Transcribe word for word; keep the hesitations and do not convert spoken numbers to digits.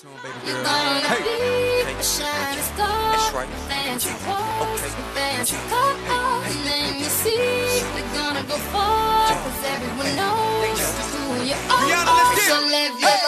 tune, baby girl. Hey, hey, that's right. Okay. Let me see. We're gonna go far, 'cause everyone knows who you are. So let you